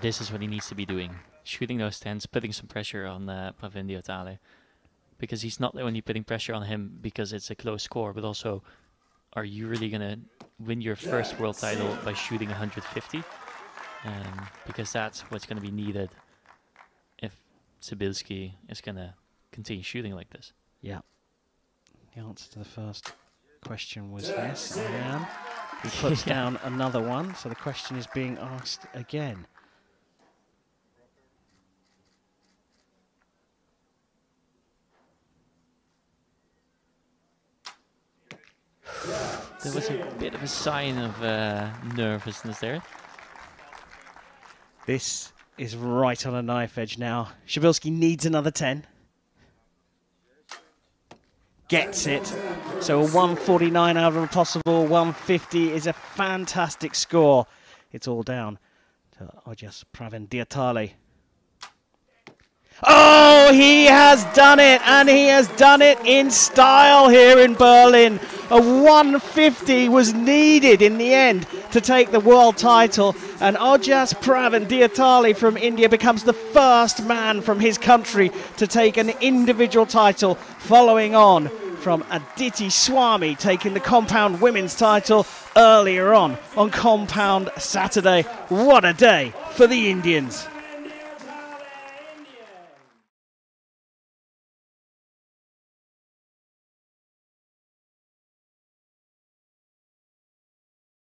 This is what he needs to be doing. Shooting those 10s, putting some pressure on Pravin Deotale. Because he's not only putting pressure on him because it's a close score, but also, are you really going to win your first world title by shooting 150? Because that's what's going to be needed if Sibilski is going to continue shooting like this. Yeah. The answer to the first question was yes, I am. He puts down another one, so the question is being asked again. There was a bit of a sign of nervousness there. This is right on a knife edge now. Shabilski needs another 10. Gets it. So a 149 out of a possible 150 is a fantastic score. It's all down to Ojas Pravin Deotale. Oh, he has done it, and he has done it in style here in Berlin. A 150 was needed in the end to take the world title, and Ojas Pravin Deotale from India becomes the first man from his country to take an individual title, following on from Aditi Swami taking the compound women's title earlier on Compound Saturday. What a day for the Indians.